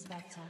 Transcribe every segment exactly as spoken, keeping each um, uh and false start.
is better.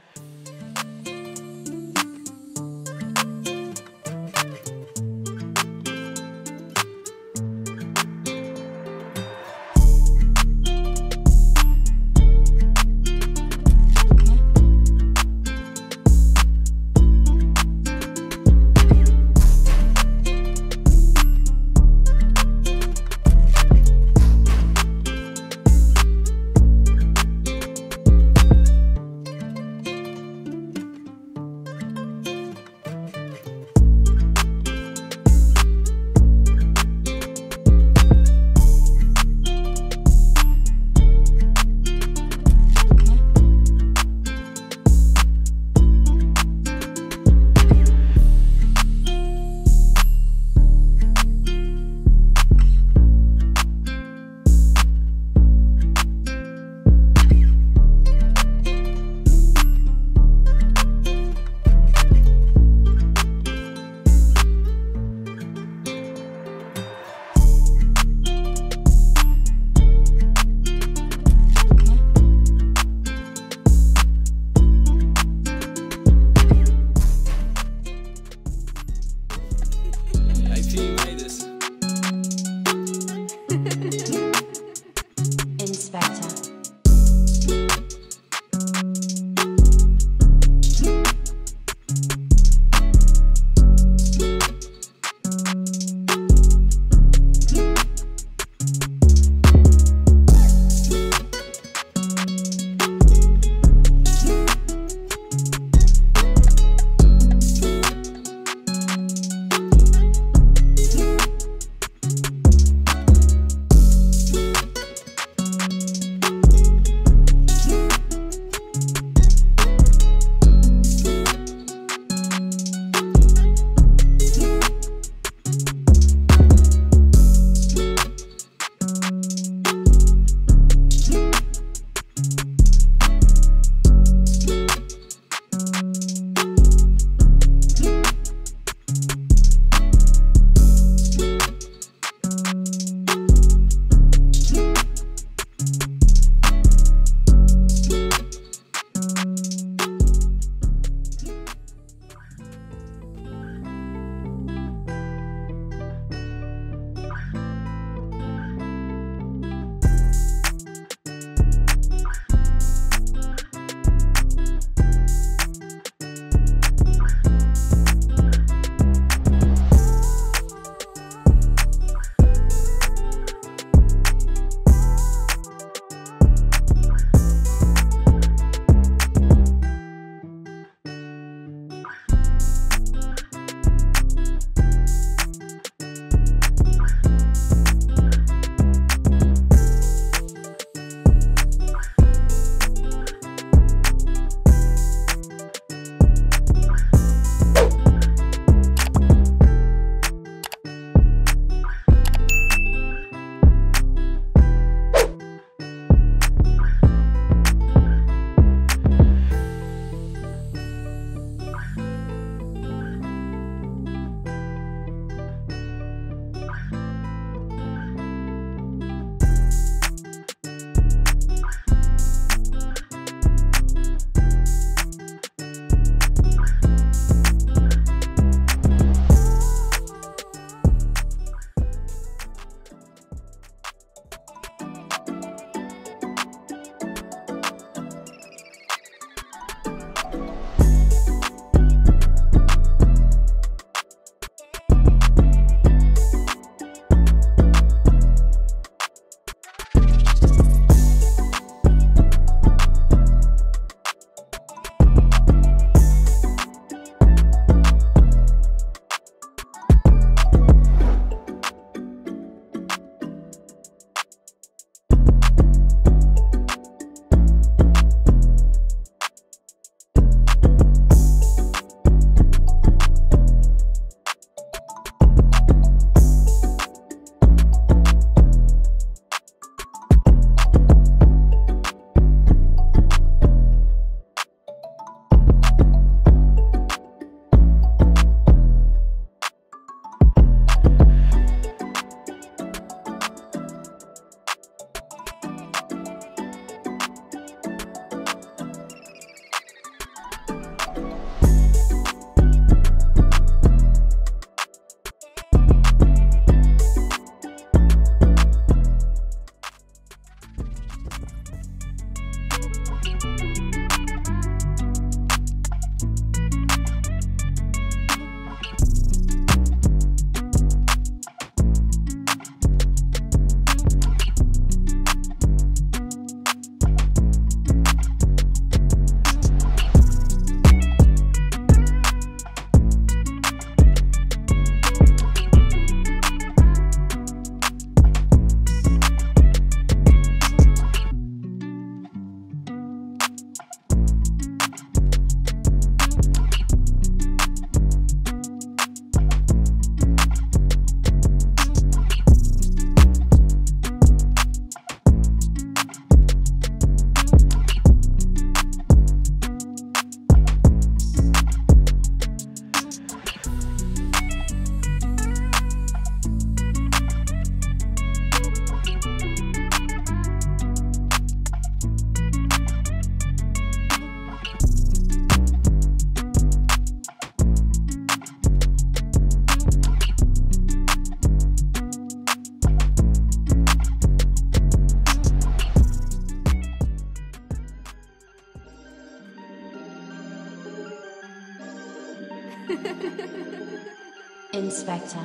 Spectre.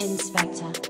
Inspector.